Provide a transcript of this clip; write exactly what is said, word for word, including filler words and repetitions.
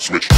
switch.